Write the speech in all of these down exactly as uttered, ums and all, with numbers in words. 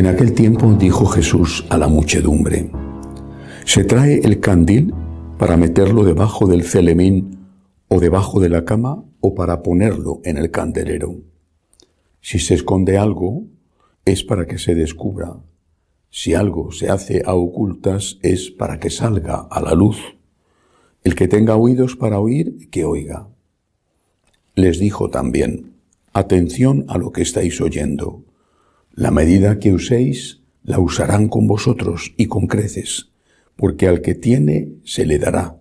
En aquel tiempo dijo Jesús a la muchedumbre: «Se trae el candil para meterlo debajo del celemín o debajo de la cama o para ponerlo en el candelero. Si se esconde algo, es para que se descubra. Si algo se hace a ocultas, es para que salga a la luz. El que tenga oídos para oír, que oiga». Les dijo también: «Atención a lo que estáis oyendo. La medida que uséis, la usarán con vosotros y con creces, porque al que tiene, se le dará,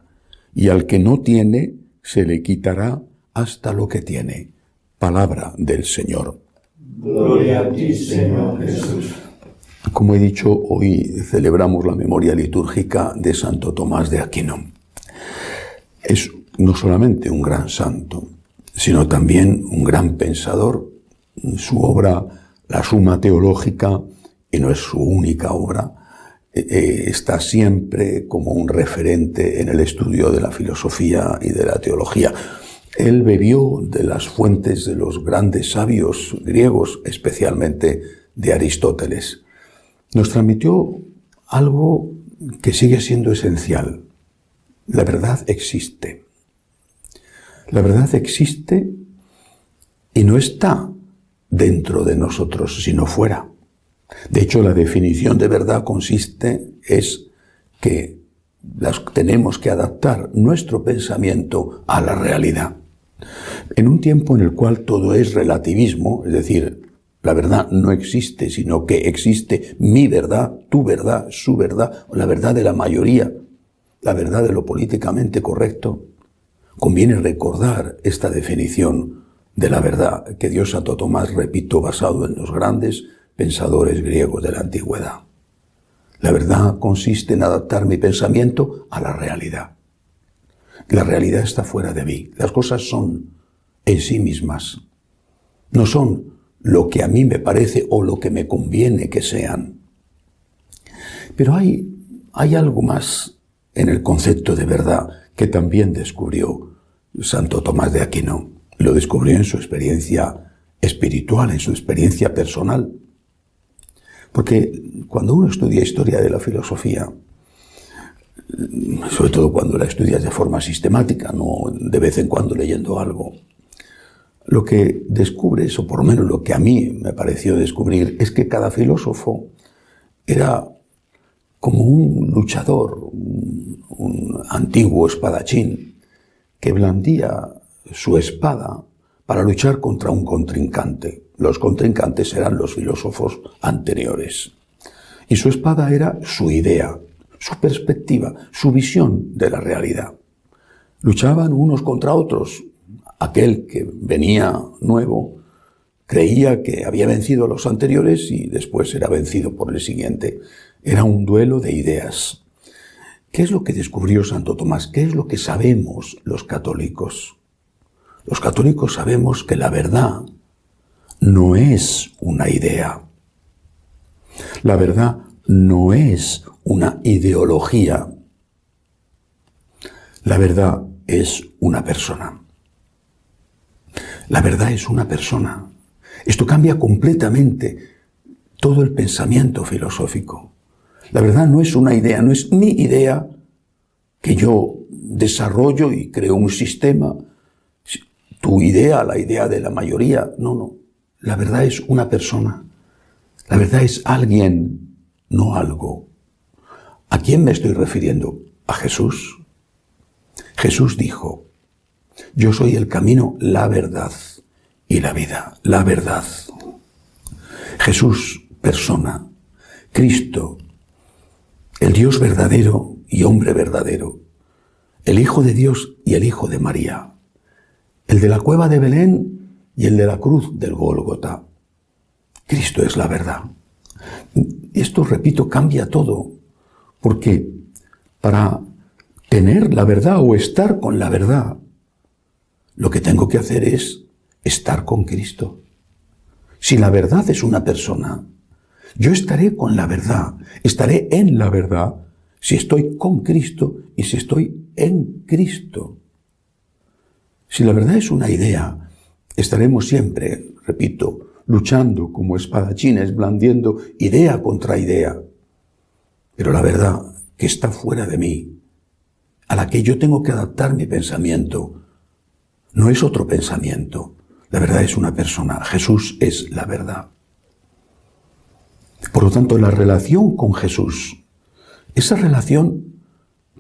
y al que no tiene, se le quitará hasta lo que tiene». Palabra del Señor. Gloria a ti, Señor Jesús. Como he dicho, hoy celebramos la memoria litúrgica de Santo Tomás de Aquino. Es no solamente un gran santo, sino también un gran pensador. Su obra, la Suma Teológica, y no es su única obra, eh, está siempre como un referente en el estudio de la filosofía y de la teología. Él bebió de las fuentes de los grandes sabios griegos, especialmente de Aristóteles. Nos transmitió algo que sigue siendo esencial. La verdad existe. La verdad existe y no está dentro de nosotros, sino fuera. De hecho, la definición de verdad consiste es que las tenemos que adaptar nuestro pensamiento a la realidad. En un tiempo en el cual todo es relativismo, es decir, la verdad no existe, sino que existe mi verdad, tu verdad, su verdad, la verdad de la mayoría, la verdad de lo políticamente correcto, conviene recordar esta definición de la verdad que dio Santo Tomás, repito, basado en los grandes pensadores griegos de la antigüedad. La verdad consiste en adaptar mi pensamiento a la realidad. La realidad está fuera de mí. Las cosas son en sí mismas. No son lo que a mí me parece o lo que me conviene que sean. Pero hay, hay algo más en el concepto de verdad que también descubrió Santo Tomás de Aquino. Lo descubrió en su experiencia espiritual, en su experiencia personal. Porque cuando uno estudia historia de la filosofía, sobre todo cuando la estudias de forma sistemática, no de vez en cuando leyendo algo, lo que descubres, o por lo menos lo que a mí me pareció descubrir, es que cada filósofo era como un luchador, un, un antiguo espadachín que blandía su espada para luchar contra un contrincante. Los contrincantes eran los filósofos anteriores. Y su espada era su idea, su perspectiva, su visión de la realidad. Luchaban unos contra otros. Aquel que venía nuevo creía que había vencido a los anteriores y después era vencido por el siguiente. Era un duelo de ideas. ¿Qué es lo que descubrió Santo Tomás? ¿Qué es lo que sabemos los católicos? Los católicos sabemos que la verdad no es una idea. La verdad no es una ideología. La verdad es una persona. La verdad es una persona. Esto cambia completamente todo el pensamiento filosófico. La verdad no es una idea, no es mi idea que yo desarrollo y creo un sistema. Tu idea, la idea de la mayoría. No, no. La verdad es una persona. La verdad es alguien, no algo. ¿A quién me estoy refiriendo? A Jesús. Jesús dijo: yo soy el camino, la verdad y la vida. La verdad. Jesús, persona. Cristo, el Dios verdadero y hombre verdadero. El Hijo de Dios y el Hijo de María. El de la cueva de Belén y el de la cruz del Gólgota. Cristo es la verdad. Esto, repito, cambia todo, porque para tener la verdad o estar con la verdad, lo que tengo que hacer es estar con Cristo. Si la verdad es una persona, yo estaré con la verdad, estaré en la verdad, si estoy con Cristo y si estoy en Cristo. Si la verdad es una idea, estaremos siempre, repito, luchando como espadachines, blandiendo idea contra idea. Pero la verdad que está fuera de mí, a la que yo tengo que adaptar mi pensamiento, no es otro pensamiento. La verdad es una persona. Jesús es la verdad. Por lo tanto, la relación con Jesús, esa relación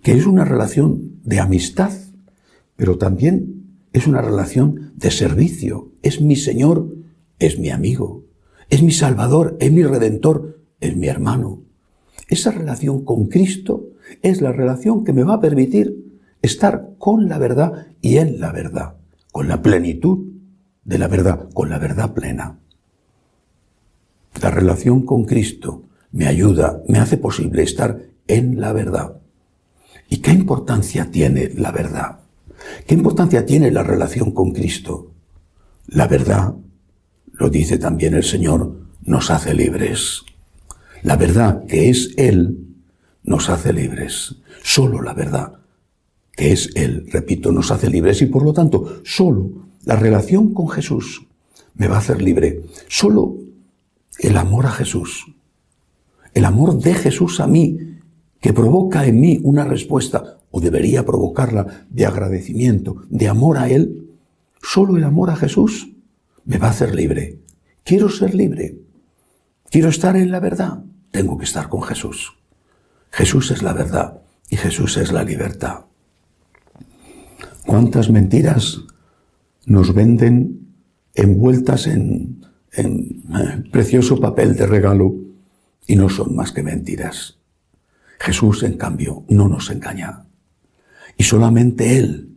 que es una relación de amistad, pero también es una relación de servicio. Es mi Señor, es mi amigo, es mi Salvador, es mi Redentor, es mi hermano. Esa relación con Cristo es la relación que me va a permitir estar con la verdad y en la verdad, con la plenitud de la verdad, con la verdad plena. La relación con Cristo me ayuda, me hace posible estar en la verdad. ¿Y qué importancia tiene la verdad? ¿Qué importancia tiene la relación con Cristo? La verdad, lo dice también el Señor, nos hace libres. La verdad que es Él nos hace libres. Solo la verdad que es Él, repito, nos hace libres. Y por lo tanto, solo la relación con Jesús me va a hacer libre. Solo el amor a Jesús, el amor de Jesús a mí, que provoca en mí una respuesta, o debería provocarla, de agradecimiento, de amor a Él. Solo el amor a Jesús me va a hacer libre. Quiero ser libre. Quiero estar en la verdad. Tengo que estar con Jesús. Jesús es la verdad y Jesús es la libertad. ¿Cuántas mentiras nos venden envueltas en, en precioso papel de regalo y no son más que mentiras? Jesús, en cambio, no nos engaña. Y solamente Él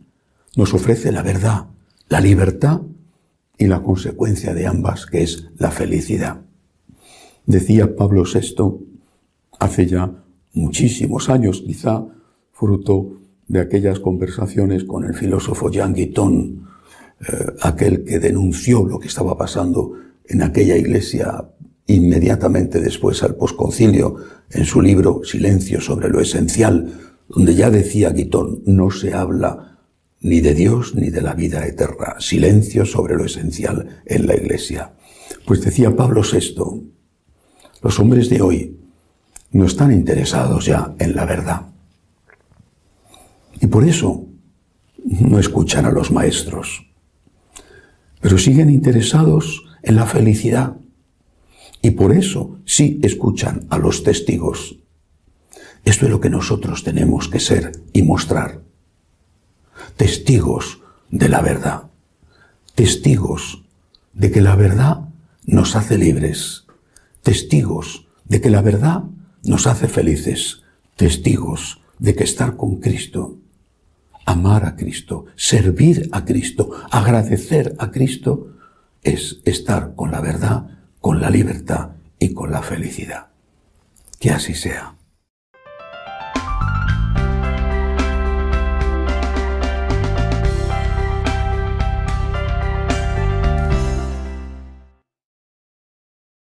nos ofrece la verdad, la libertad y la consecuencia de ambas, que es la felicidad. Decía Pablo sexto, hace ya muchísimos años, quizá fruto de aquellas conversaciones con el filósofo Jean Guitton, eh, aquel que denunció lo que estaba pasando en aquella iglesia inmediatamente después al posconcilio, en su libro Silencio sobre lo esencial, donde ya decía Guitton, no se habla ni de Dios ni de la vida eterna. Silencio sobre lo esencial en la iglesia. Pues decía Pablo sexto, los hombres de hoy no están interesados ya en la verdad. Y por eso no escuchan a los maestros. Pero siguen interesados en la felicidad. Y por eso sí escuchan a los testigos. Esto es lo que nosotros tenemos que ser y mostrar. Testigos de la verdad. Testigos de que la verdad nos hace libres. Testigos de que la verdad nos hace felices. Testigos de que estar con Cristo, amar a Cristo, servir a Cristo, agradecer a Cristo, es estar con la verdad, con la libertad y con la felicidad. Que así sea.